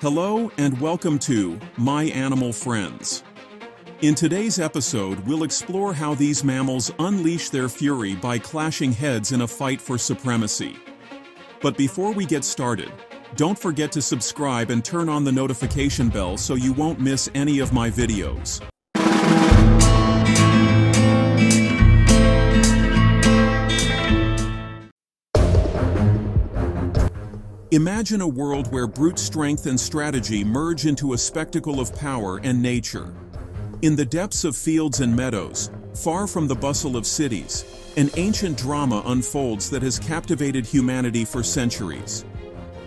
Hello and welcome to My Animal Friends. In today's episode, we'll explore how these mammals unleash their fury by clashing heads in a fight for supremacy. But before we get started, don't forget to subscribe and turn on the notification bell so you won't miss any of my videos. Imagine a world where brute strength and strategy merge into a spectacle of power and nature. In the depths of fields and meadows, far from the bustle of cities, an ancient drama unfolds that has captivated humanity for centuries.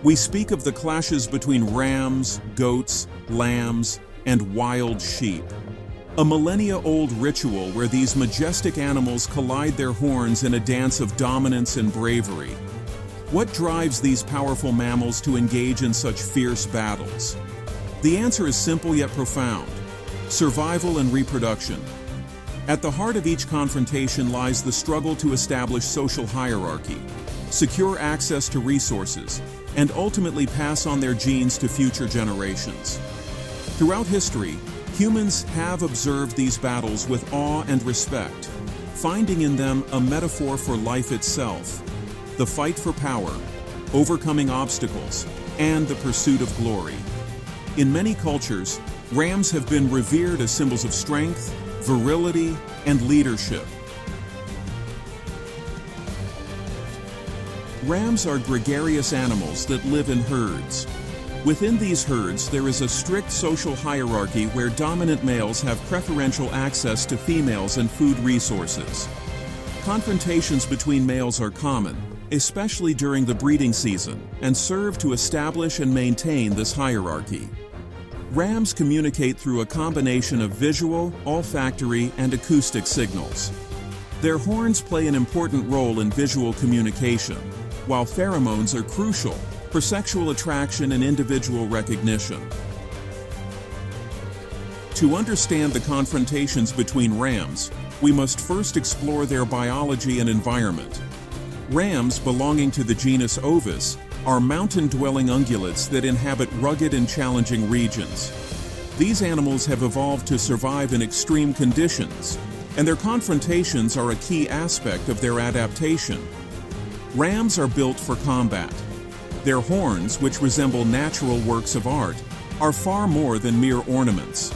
We speak of the clashes between rams, goats, lambs, and wild sheep. A millennia-old ritual where these majestic animals collide their horns in a dance of dominance and bravery. What drives these powerful mammals to engage in such fierce battles? The answer is simple yet profound: survival and reproduction. At the heart of each confrontation lies the struggle to establish social hierarchy, secure access to resources, and ultimately pass on their genes to future generations. Throughout history, humans have observed these battles with awe and respect, finding in them a metaphor for life itself: the fight for power, overcoming obstacles, and the pursuit of glory. In many cultures, rams have been revered as symbols of strength, virility, and leadership. Rams are gregarious animals that live in herds. Within these herds, there is a strict social hierarchy where dominant males have preferential access to females and food resources. Confrontations between males are common, especially during the breeding season, and serve to establish and maintain this hierarchy. Rams communicate through a combination of visual, olfactory, and acoustic signals. Their horns play an important role in visual communication, while pheromones are crucial for sexual attraction and individual recognition. To understand the confrontations between rams, we must first explore their biology and environment. Rams, belonging to the genus Ovis, are mountain-dwelling ungulates that inhabit rugged and challenging regions. These animals have evolved to survive in extreme conditions, and their confrontations are a key aspect of their adaptation. Rams are built for combat. Their horns, which resemble natural works of art, are far more than mere ornaments.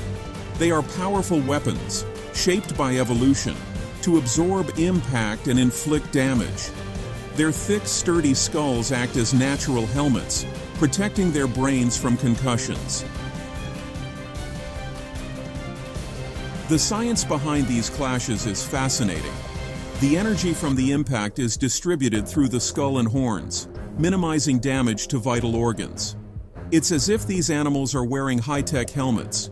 They are powerful weapons, shaped by evolution, to absorb impact and inflict damage. Their thick, sturdy skulls act as natural helmets, protecting their brains from concussions. The science behind these clashes is fascinating. The energy from the impact is distributed through the skull and horns, minimizing damage to vital organs. It's as if these animals are wearing high-tech helmets.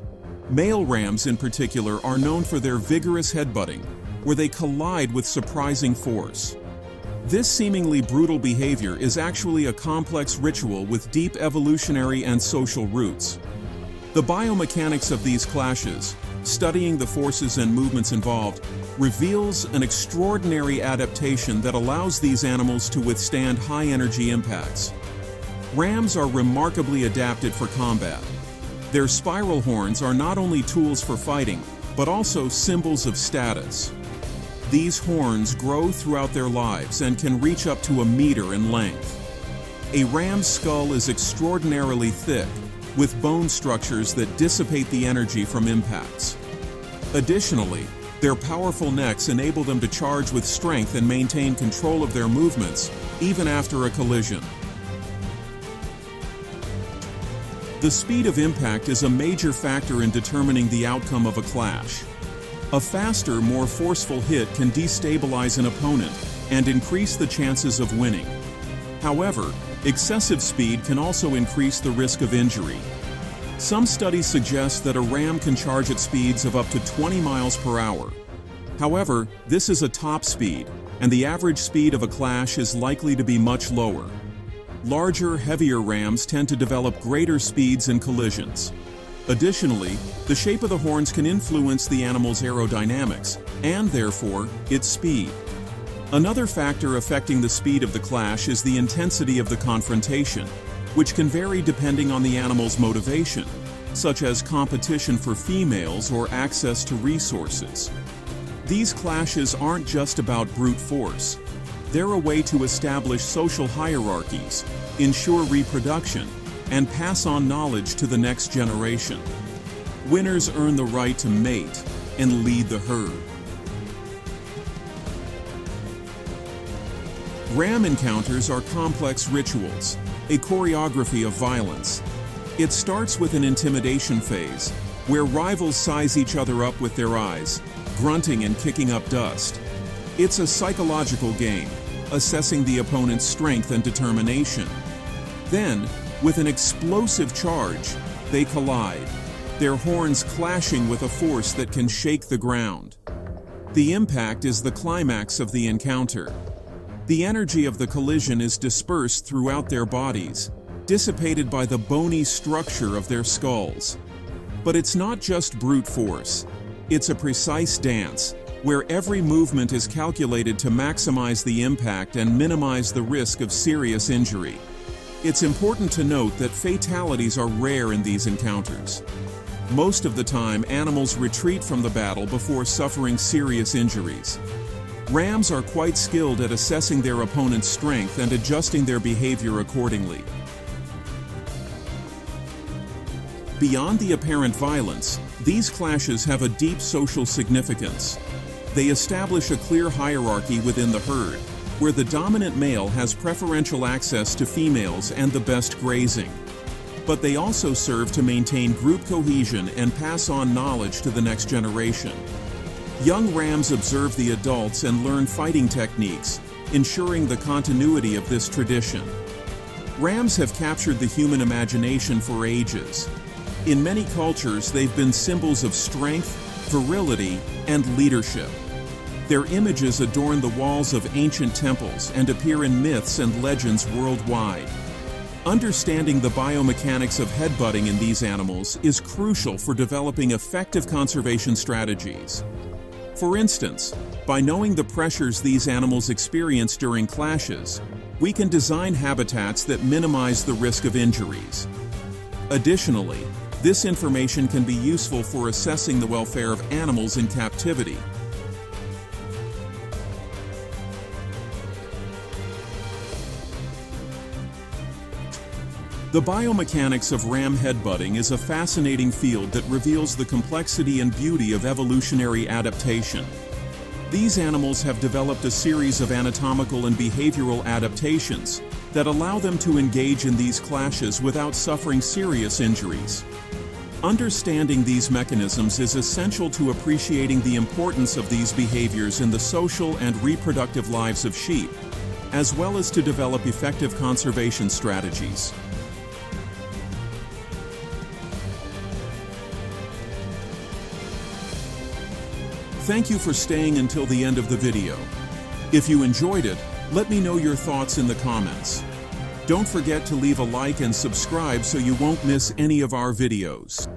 Male rams in particular are known for their vigorous headbutting, where they collide with surprising force. This seemingly brutal behavior is actually a complex ritual with deep evolutionary and social roots. The biomechanics of these clashes, studying the forces and movements involved, reveals an extraordinary adaptation that allows these animals to withstand high-energy impacts. Rams are remarkably adapted for combat. Their spiral horns are not only tools for fighting, but also symbols of status. These horns grow throughout their lives and can reach up to 1 meter in length. A ram's skull is extraordinarily thick, with bone structures that dissipate the energy from impacts. Additionally, their powerful necks enable them to charge with strength and maintain control of their movements, even after a collision. The speed of impact is a major factor in determining the outcome of a clash. A faster, more forceful hit can destabilize an opponent and increase the chances of winning. However, excessive speed can also increase the risk of injury. Some studies suggest that a ram can charge at speeds of up to 20 miles per hour. However, this is a top speed, and the average speed of a clash is likely to be much lower. Larger, heavier rams tend to develop greater speeds in collisions. Additionally, the shape of the horns can influence the animal's aerodynamics, and therefore, its speed. Another factor affecting the speed of the clash is the intensity of the confrontation. which can vary depending on the animal's motivation, such as competition for females or access to resources. These clashes aren't just about brute force. They're a way to establish social hierarchies, ensure reproduction, and pass on knowledge to the next generation. Winners earn the right to mate and lead the herd. Ram encounters are complex rituals, a choreography of violence. It starts with an intimidation phase, where rivals size each other up with their eyes, grunting and kicking up dust. It's a psychological game, assessing the opponent's strength and determination. Then, with an explosive charge, they collide, their horns clashing with a force that can shake the ground. The impact is the climax of the encounter. The energy of the collision is dispersed throughout their bodies, dissipated by the bony structure of their skulls. But it's not just brute force. It's a precise dance, where every movement is calculated to maximize the impact and minimize the risk of serious injury. It's important to note that fatalities are rare in these encounters. Most of the time, animals retreat from the battle before suffering serious injuries. Rams are quite skilled at assessing their opponent's strength and adjusting their behavior accordingly. Beyond the apparent violence, these clashes have a deep social significance. They establish a clear hierarchy within the herd, where the dominant male has preferential access to females and the best grazing. But they also serve to maintain group cohesion and pass on knowledge to the next generation. Young rams observe the adults and learn fighting techniques, ensuring the continuity of this tradition. Rams have captured the human imagination for ages. In many cultures, they've been symbols of strength, virility, and leadership. Their images adorn the walls of ancient temples and appear in myths and legends worldwide. Understanding the biomechanics of headbutting in these animals is crucial for developing effective conservation strategies. For instance, by knowing the pressures these animals experience during clashes, we can design habitats that minimize the risk of injuries. Additionally, this information can be useful for assessing the welfare of animals in captivity. The biomechanics of ram headbutting is a fascinating field that reveals the complexity and beauty of evolutionary adaptation. These animals have developed a series of anatomical and behavioral adaptations that allow them to engage in these clashes without suffering serious injuries. Understanding these mechanisms is essential to appreciating the importance of these behaviors in the social and reproductive lives of sheep, as well as to develop effective conservation strategies. Thank you for staying until the end of the video. If you enjoyed it, let me know your thoughts in the comments. Don't forget to leave a like and subscribe so you won't miss any of our videos.